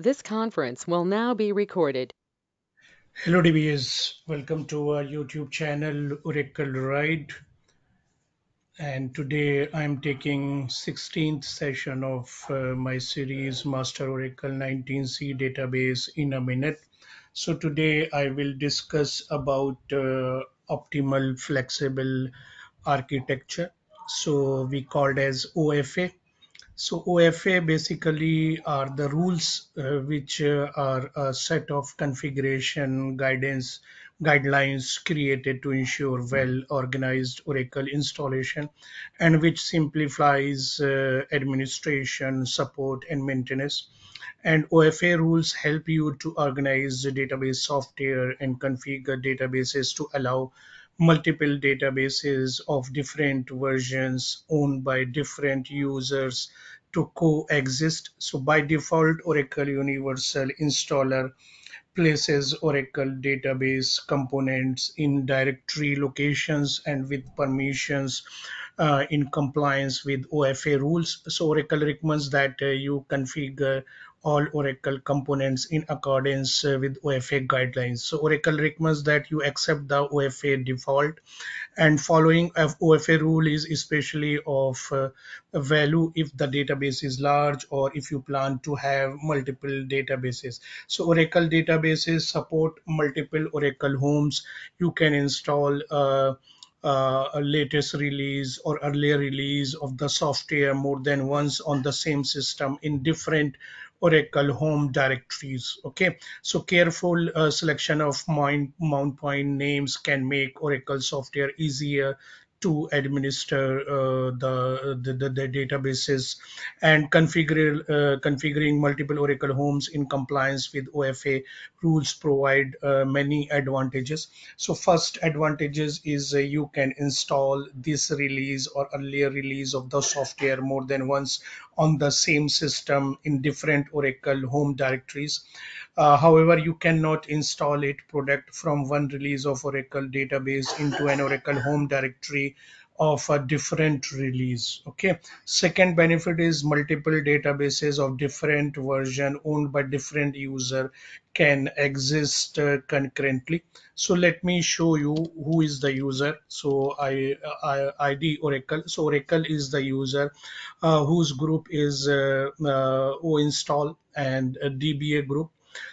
This conference will now be recorded. Hello DBAs, welcome to our YouTube channel Oracle Ride, and today I'm taking 16th session of my series Master Oracle 19c Database in a minute. So today I will discuss about optimal flexible architecture, so we called as OFA. So OFA basically are the rules which are a set of configuration guidelines created to ensure well-organized Oracle installation, and which simplifies administration, support, and maintenance. And OFA rules help you to organize the database software and configure databases to allow multiple databases of different versions owned by different users to coexist. So by default, Oracle Universal Installer places Oracle database components in directory locations and with permissions in compliance with OFA rules. So Oracle recommends that you configure all Oracle components in accordance with OFA guidelines. So Oracle recommends that you accept the OFA default, and following OFA rule is especially of value if the database is large or if you plan to have multiple databases. So Oracle databases support multiple Oracle homes. You can install a latest release or earlier release of the software more than once on the same system in different Oracle home directories. Okay, so careful selection of mount point names can make Oracle software easier to administer the databases, and configuring multiple Oracle homes in compliance with OFA rules provide many advantages. So first advantages is you can install this release or earlier release of the software more than once on the same system in different Oracle home directories. However, you cannot install it product from one release of Oracle database into an Oracle home directory of a different release. Okay. Second benefit is multiple databases of different version owned by different user can exist concurrently. So let me show you who is the user. So ID Oracle. So Oracle is the user whose group is OInstall and DBA group.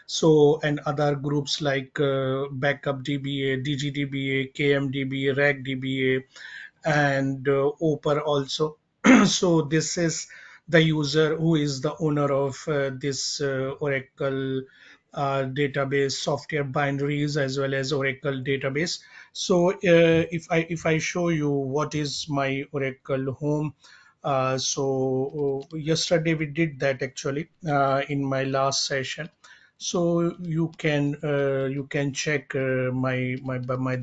So, and other groups like backup DBA, dgdba, kmdba, rac dba, and OPER also. So this is the user who is the owner of this Oracle database software binaries as well as Oracle database. So if I show you what is my Oracle home, so yesterday we did that actually in my last session. So you can check my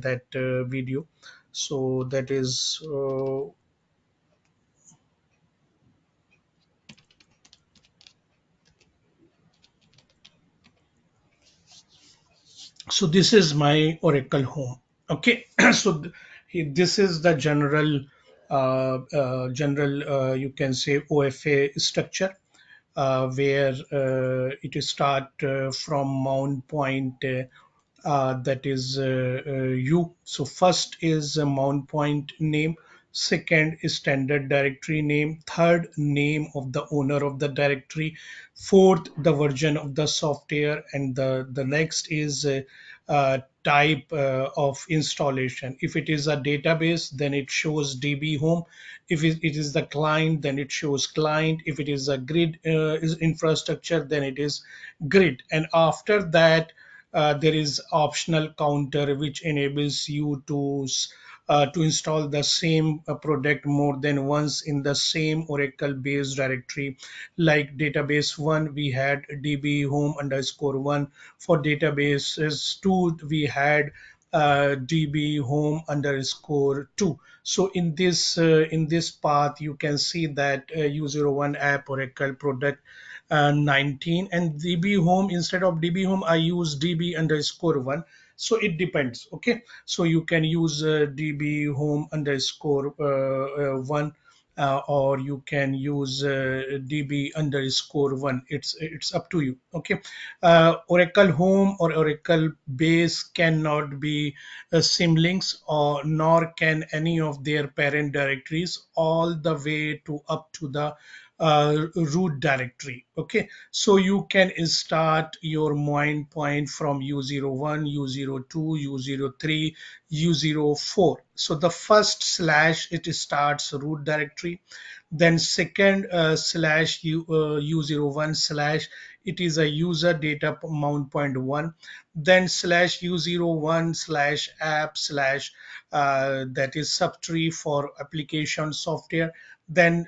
that video. So that is so this is my Oracle home. Okay. So this is the general you can say OFA structure, where it is start from mount point that is U. So first is a mount point name, second is standard directory name, third name of the owner of the directory, fourth the version of the software, and the next is type of installation. If it is a database, then it shows DB home. If it is the client, then it shows client. If it is a grid infrastructure, then it is grid. And after that, there is optional counter which enables you to install the same product more than once in the same Oracle based directory. Like database 1, we had DB home underscore 1. For databases 2, we had DB home underscore 2. So in this path, you can see that U01 app Oracle product 19, and DB home, instead of DB home, I use DB underscore 1. So it depends. Okay, so you can use DB home underscore 1 or you can use db_1. It's up to you. Okay, Oracle Home or Oracle Base cannot be symlinks, or nor can any of their parent directories, all the way to up to the root directory. Okay, so you can start your main point from u01, u02, u03, u04. So the first slash, it starts root directory, then second slash u01 slash, it is a user data mount point 1, then slash u01 slash app slash that is subtree for application software. Then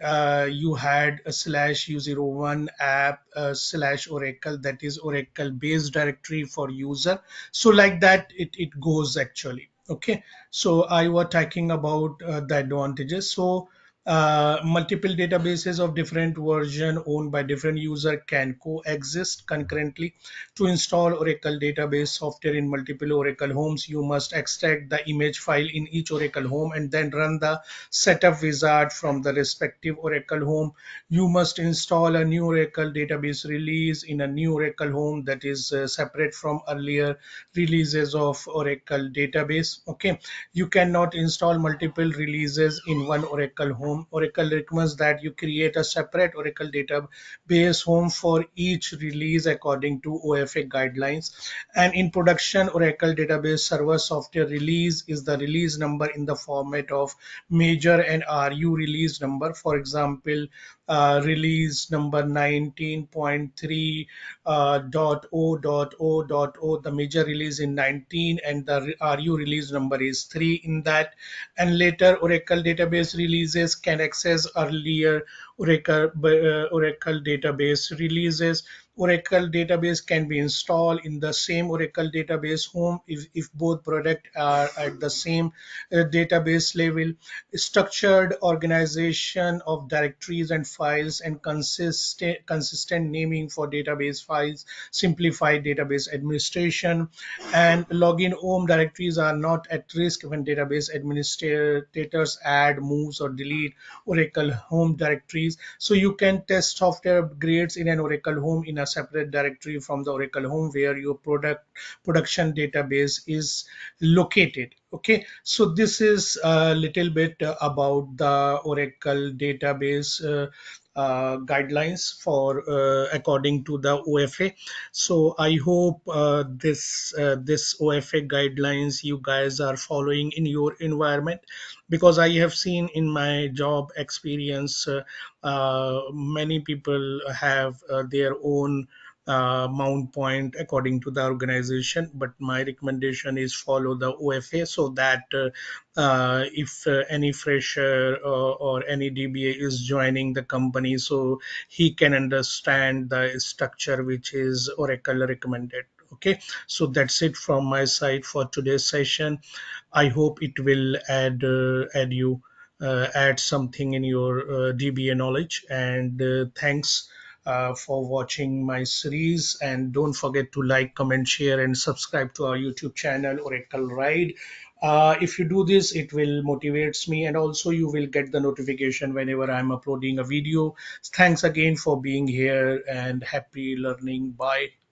you had a slash u01 app slash Oracle, that is Oracle Base directory for user. So like that it goes actually. Okay, so I was talking about the advantages. So multiple databases of different version owned by different user can coexist concurrently. To install Oracle database software in multiple Oracle homes, you must extract the image file in each Oracle home and then run the setup wizard from the respective Oracle home. You must install a new Oracle database release in a new Oracle home, that is separate from earlier releases of Oracle database. Okay, you cannot install multiple releases in one Oracle home. Oracle requires that you create a separate Oracle database home for each release according to OFA guidelines. And in production, Oracle database server software release is the release number in the format of major and RU release number. For example, release number 19.3.0.0.0, the major release in 19 and the RU release number is 3 in that. And later Oracle database releases can access earlier Oracle database releases. Oracle database can be installed in the same Oracle database home if both products are at the same database level. Structured organization of directories and files and consistent naming for database files, simplified database administration, and login home directories are not at risk when database administrators add, moves, or delete Oracle home directories. So you can test software upgrades in an Oracle home in a separate directory from the Oracle home where your production database is located. Okay, so this is a little bit about the Oracle database guidelines for according to the OFA. So I hope this OFA guidelines you guys are following in your environment, because I have seen in my job experience many people have their own mount point according to the organization, but my recommendation is follow the OFA so that if any fresher or any DBA is joining the company, so he can understand the structure which is Oracle recommended. Okay, so that's it from my side for today's session. I hope it will add something in your DBA knowledge, and thanks for watching my series, and don't forget to like, comment, share, and subscribe to our YouTube channel Oracle Ride. If you do this, it will motivates me, and also you will get the notification whenever I'm uploading a video. Thanks again for being here, and happy learning. Bye.